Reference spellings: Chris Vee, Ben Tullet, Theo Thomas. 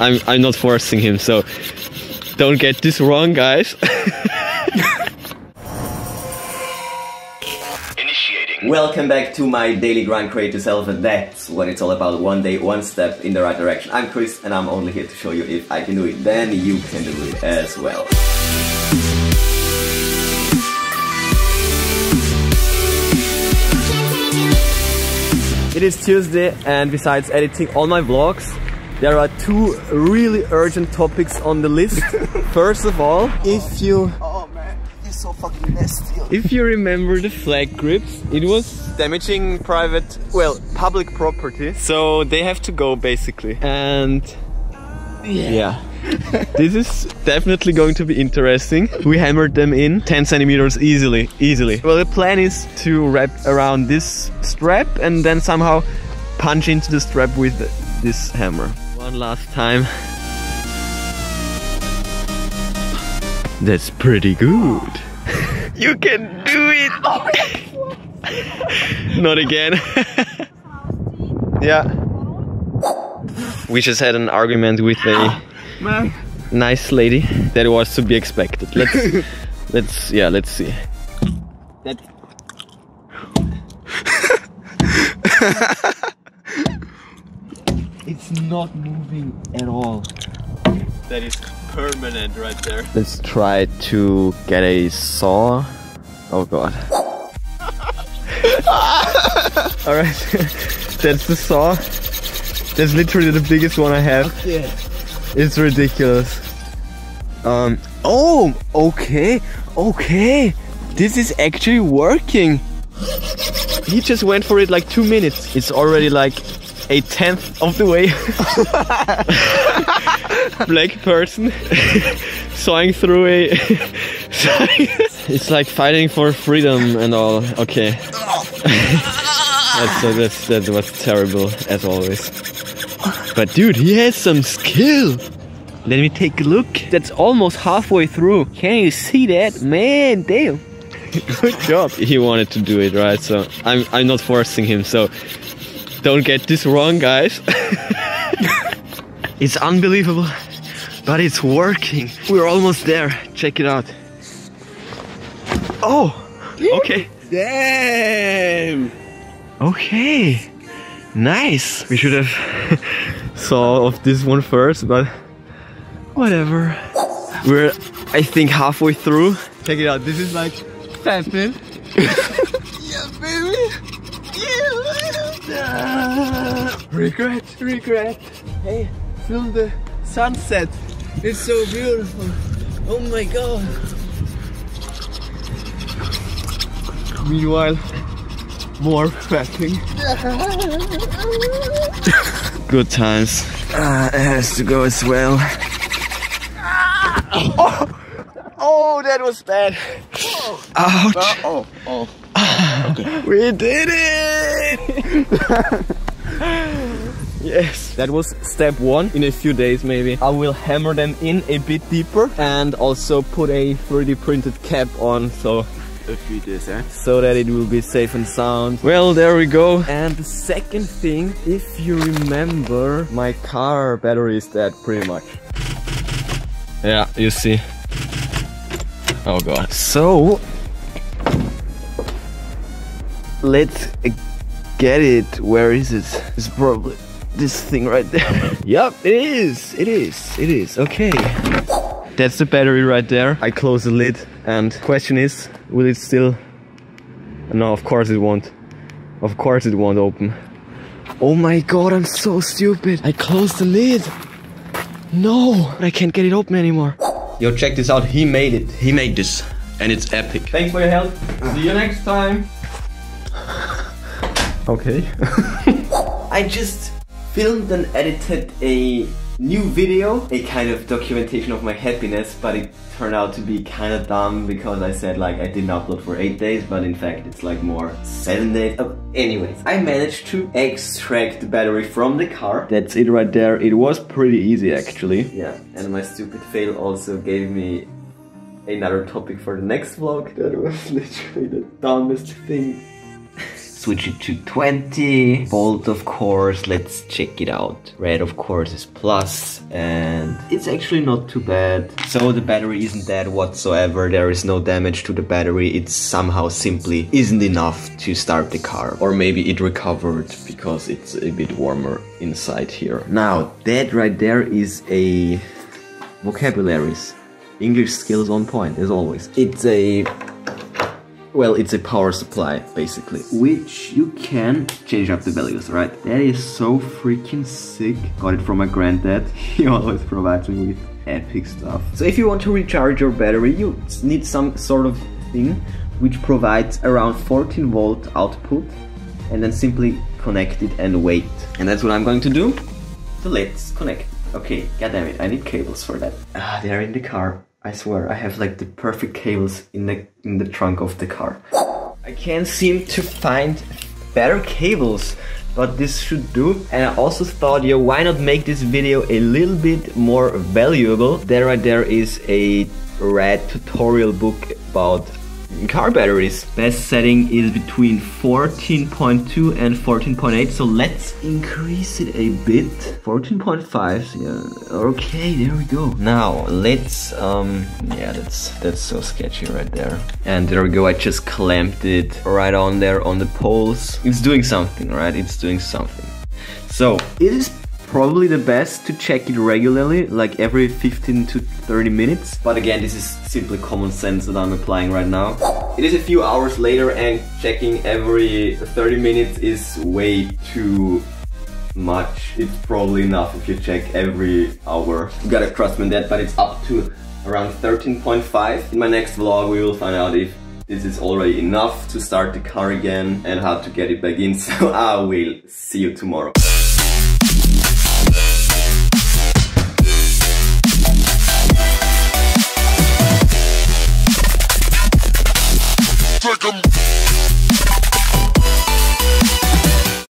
I'm not forcing him, so don't get this wrong, guys. Initiating. Welcome back to my daily grind, create yourself, and that's what it's all about. One day, one step in the right direction. I'm Chris, and I'm only here to show you if I can do it, then you can do it as well. It is Tuesday, and besides editing all my vlogs, there are two really urgent topics on the list. First of all, if you... Oh man, you're so fucking nasty. If you remember the flag grips, it was damaging private, well, public property. So they have to go, basically. And... Yeah. This is definitely going to be interesting. We hammered them in 10 centimeters easily. Well, the plan is to wrap around this strap and then somehow punch into the strap with this hammer. One last time. That's pretty good. You can do it! Not again. Yeah. We just had an argument with a nice lady. That was to be expected. Let's see. It's not moving at all. That is permanent right there. Let's try to get a saw. Oh god. Alright, that's the saw. That's literally the biggest one I have. Okay. It's ridiculous. Oh, okay. This is actually working. He just went for it like 2 minutes. It's already like a 10th of the way. Black person sawing through a... It's like fighting for freedom and all. Okay. That was terrible, as always. But dude, he has some skill. Let me take a look. That's almost halfway through. Can you see that? Man, damn. Good job. He wanted to do it, right? So I'm not forcing him, so don't get this wrong, guys. It's unbelievable, but it's working. We're almost there. Check it out. Oh, okay. Damn. Okay. Nice. We should have saw of this one first, but whatever. We're, I think, halfway through. Check it out. This is like 5 minutes. Yeah, baby. Regret. Hey, film the sunset. It's so beautiful. Oh my god. Meanwhile, more clapping. Good times. It has to go as well. Oh, that was bad. Ouch. Oh. Okay. We did it! Yes, that was step one. In a few days, maybe I will hammer them in a bit deeper and also put a 3D printed cap on, so so that it will be safe and sound. Well, there we go. And the second thing, if you remember, my car battery is dead pretty much. Yeah, you see. Oh god. So let's get it. Where is it? It's probably this thing right there. Yep, it is. Okay. That's the battery right there. I close the lid and question is, will it still... No, of course it won't. Of course it won't open. Oh my god, I'm so stupid. I closed the lid. No, I can't get it open anymore. Yo, check this out. He made it. He made this. And it's epic. Thanks for your help. See you next time. Okay. I just filmed and edited a new video, a kind of documentation of my happiness, but it turned out to be kind of dumb because I said like I didn't upload for 8 days, but in fact it's like more 7 days. Oh, anyways, I managed to extract the battery from the car. That's it right there. It was pretty easy actually. Yeah, and my stupid fail also gave me another topic for the next vlog. That was literally the dumbest thing. switch it to 20. Bold, of course, let's check it out. Red, of course, is plus, and it's actually not too bad. So the battery isn't dead whatsoever, there is no damage to the battery, it somehow simply isn't enough to start the car. Or maybe it recovered because it's a bit warmer inside here. Now, that right there is a vocabularies. English skills on point, as always. It's a... well, it's a power supply, basically. Which you can change up the values, right? That is so freaking sick. Got it from my granddad. He always provides me with epic stuff. So if you want to recharge your battery, you need some sort of thing which provides around 14-volt output, and then simply connect it and wait. And that's what I'm going to do. So let's connect. Okay, goddammit, I need cables for that. Ah, they're in the car. I swear, I have like the perfect cables in the trunk of the car. I can't seem to find better cables, but this should do. And I also thought, yo, why not make this video a little bit more valuable? There right there is a red tutorial book about car batteries. Best setting is between 14.2 and 14.8, so let's increase it a bit. 14.5, yeah, okay, there we go. Now, let's, yeah, that's so sketchy right there. And there we go, I just clamped it right on there on the poles. It's doing something, right? It's doing something. So, it is probably the best to check it regularly, like every 15 to 30 minutes. But again, this is simply common sense that I'm applying right now. It is a few hours later and checking every 30 minutes is way too much. It's probably enough if you check every hour. You gotta trust me on that, but it's up to around 13.5. In my next vlog, we will find out if this is already enough to start the car again and how to get it back in. So I will see you tomorrow. Like